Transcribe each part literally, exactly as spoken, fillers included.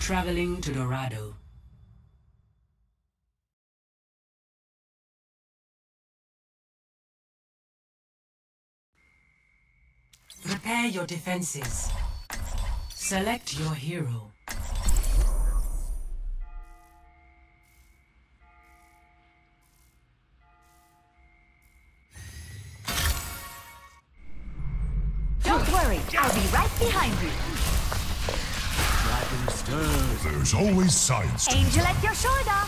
Traveling to Dorado. Repair your defenses. Select your hero. Don't worry, I'll be right behind you. Dragon stirs. There's always signs. Angel at your shoulder.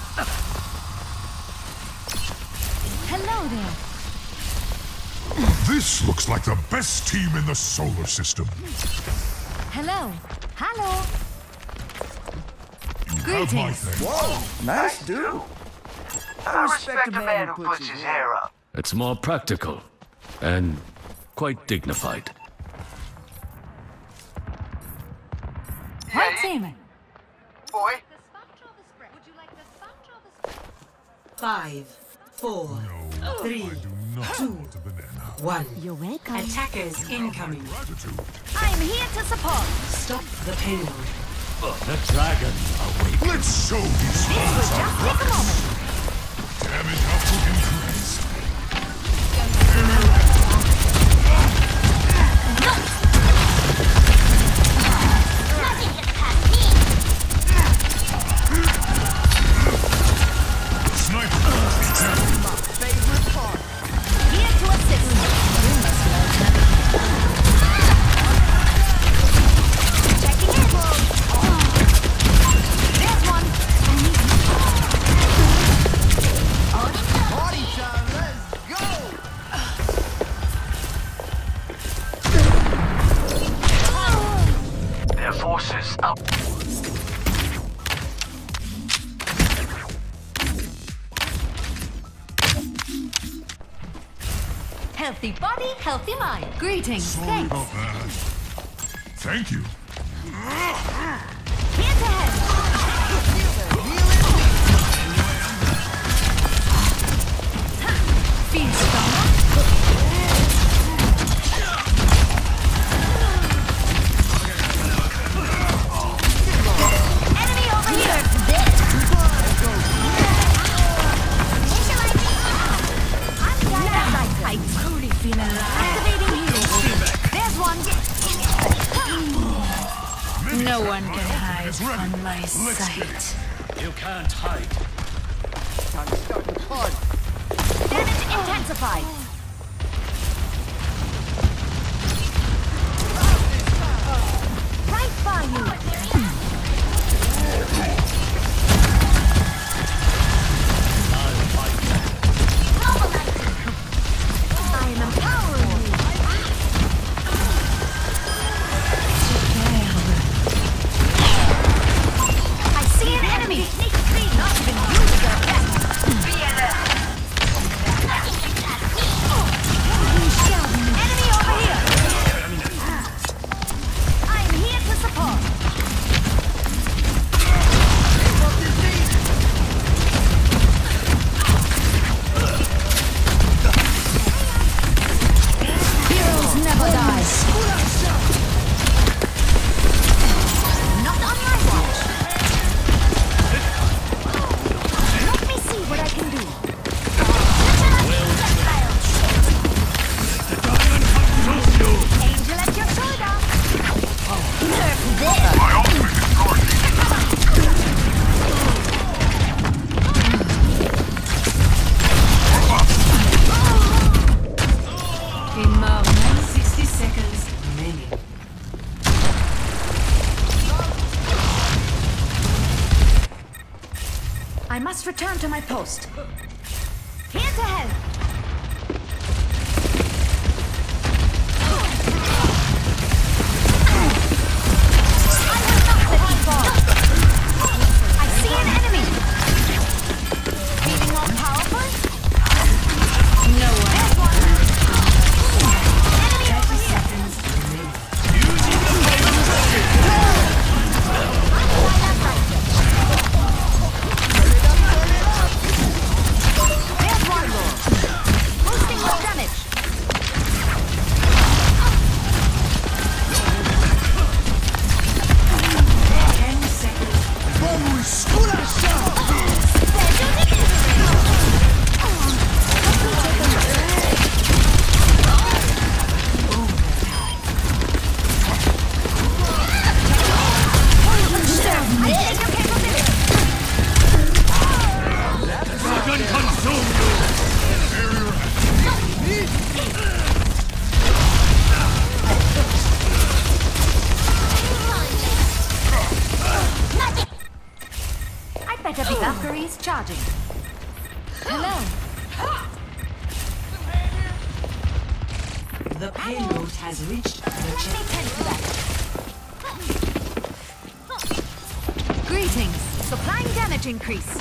Hello there. This looks like the best team in the solar system. Hello. Hello. You Greetings. Have my thing. Whoa, nice dude. I respect a man who puts his hair up. It's more practical and quite dignified. Hey, Simon. Boy. Five, four, no, three, two, one. You're welcome. Attackers incoming. I'm here to support. Stop the payload. Oh, the dragon awakens. Let's show these fools our progress. Damage output increased. Nothing can pass me. Sniper. Healthy body, healthy mind. Greetings. Sorry Thanks. About that. Thank you. Here's a head. Feel stronger. Enemy over here. I truly feel alive. Activating healing. There's one. No one can hide on my sight. You can't hide. Time starting hard. Damage intensified. Right by you. I'll fight that. Globalize. I'm empowering you. I see an enemy. Not even you with your best. Enemy over here. I'm here to support. I must return to my post. Here to help. I will knock the deep ball. I see an enemy. Feeling more powerful? No one. There's one. Enemy over here. Using the way of the There's one more. Charging. Hello. The payload has reached the checkpoint. Greetings. Supplying damage increase.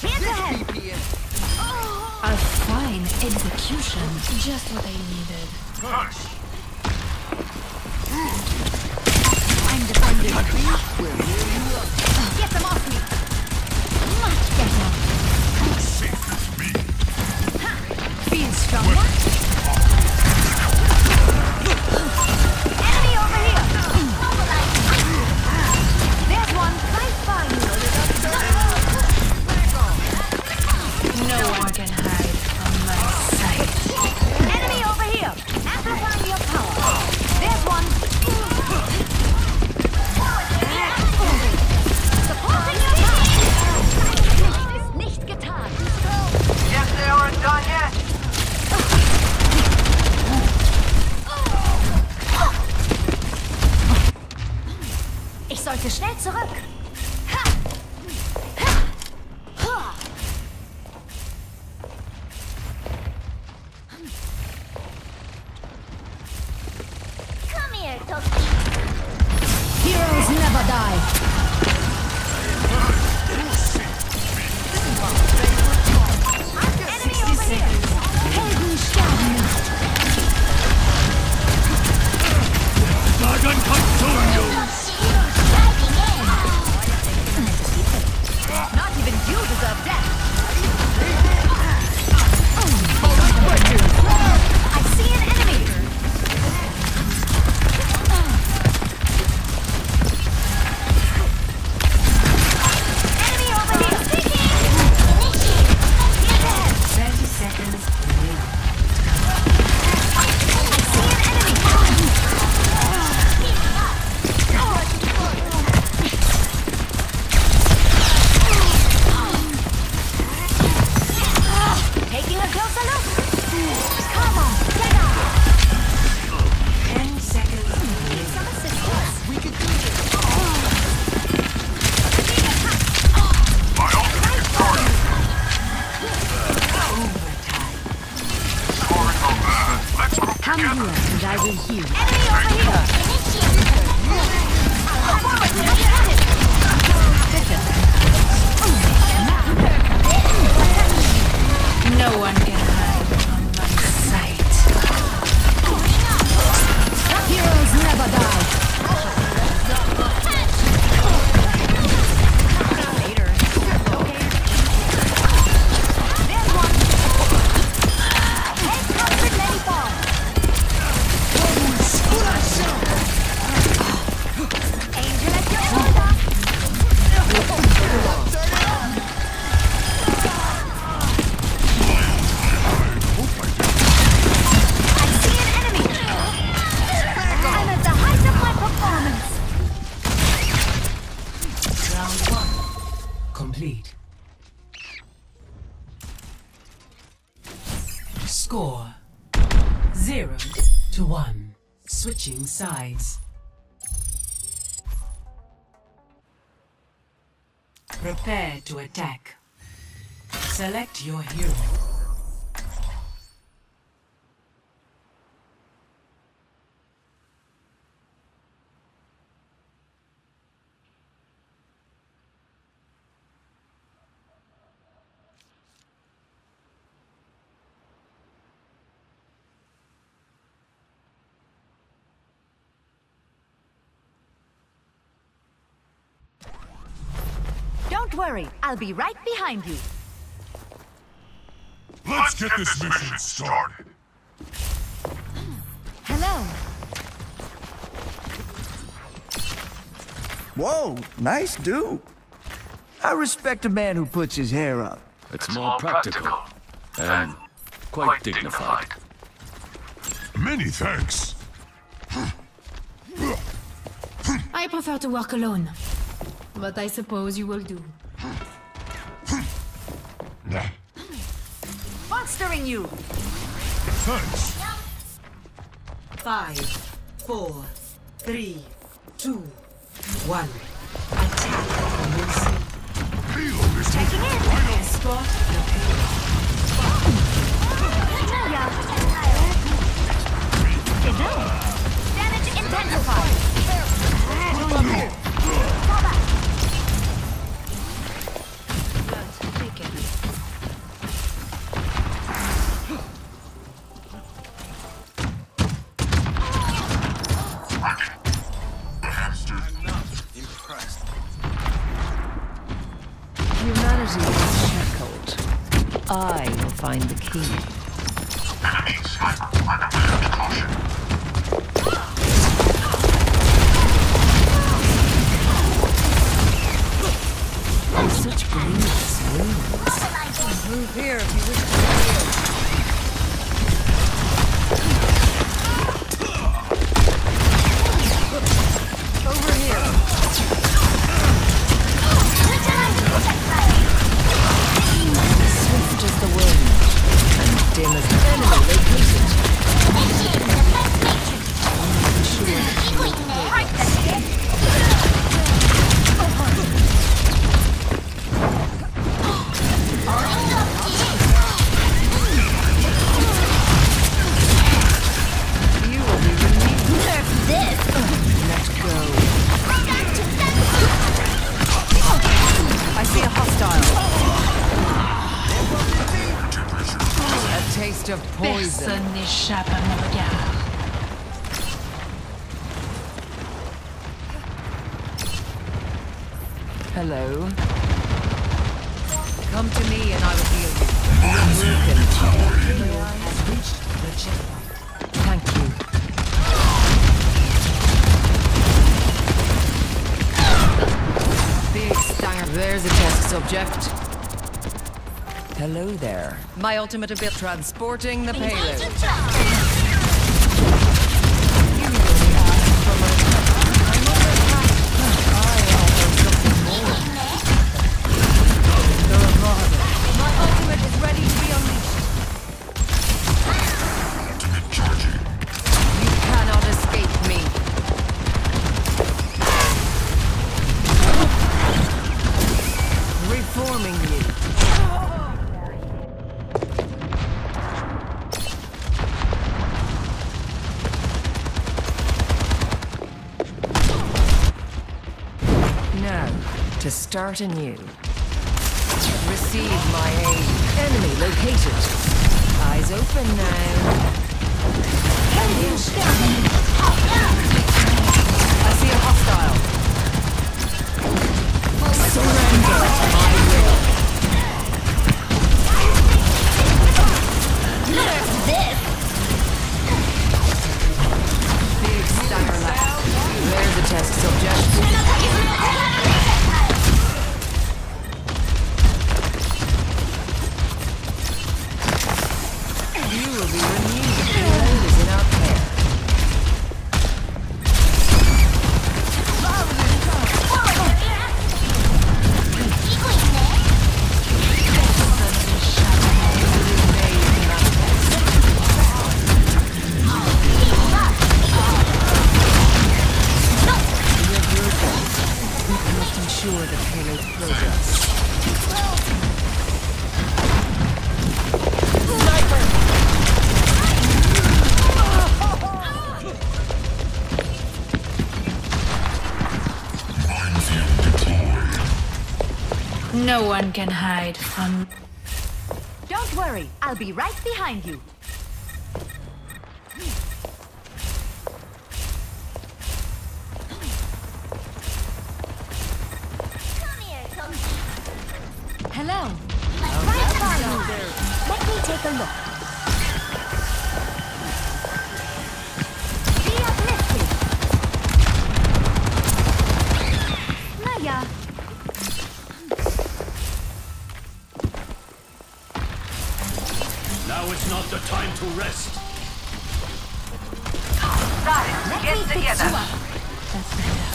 Here's ahead. Oh. A fine execution. Just what I needed. Gosh. Get them off me! Much better! You're safe with me! Being stronger! Enemy over here! Mobilize! There's one right by you! No one can hide from my sight! Enemy over here! Amplifying your power! There's one! Ich sollte schnell zurück. Come here, Toki. Heroes never die. Score zero to one. Switching sides. Prepare to attack. Select your hero. Don't worry, I'll be right behind you. Let's get this mission started. Hello. Whoa, nice do. I respect a man who puts his hair up. It's, it's more practical, practical and quite, quite dignified. dignified. Many thanks. I prefer to work alone, but I suppose you will do. Monstering you! Thanks. Five, four, three, two, one. Attack Lucy. Checking in! Escort the payload. Yeah. Damage intensified. Fall back. Blood taken. The hamster. I'm not impressed. Humanity is shackled. I will find the key. Enemy sniper, run away with caution. Such greenness, wounds. Move here if you wish to heal. Over here. Swift as the wind, and dim as an enemy located. Personne n'échappe à mon regard. Hello. Come to me and I will heal you. The A I has reached the checkpoint. Thank you. Big There's a test subject. Hello there. My ultimate ability transporting the payload. You really are. My ultimate is ready to be unleashed. Ultimate charging. You cannot escape me. Reforming you. To start anew. Receive my aid. Enemy located. Eyes open now. Can you stop me? I see a hostile. Surrender to my will. Nerf this! Big stammer left. There's a test subject. Will be renewed if the load is in our care. We must ensure the payload progress. No one can hide from... Don't worry, I'll be right behind you. Come here, Tommy. Hello. I'm right behind you. There. Let me take a look. Be uplifted. rest. Let get me together. You up. That's better.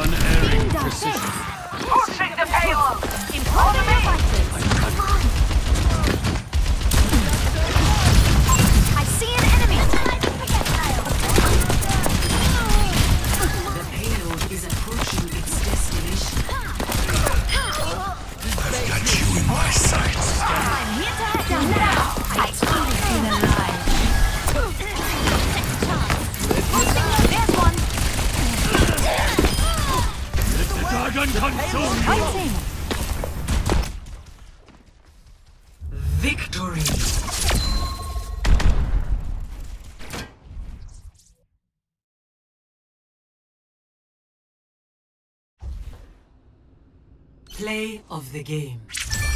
Unerring precision. Pushing the payload. Improving. Play of the game.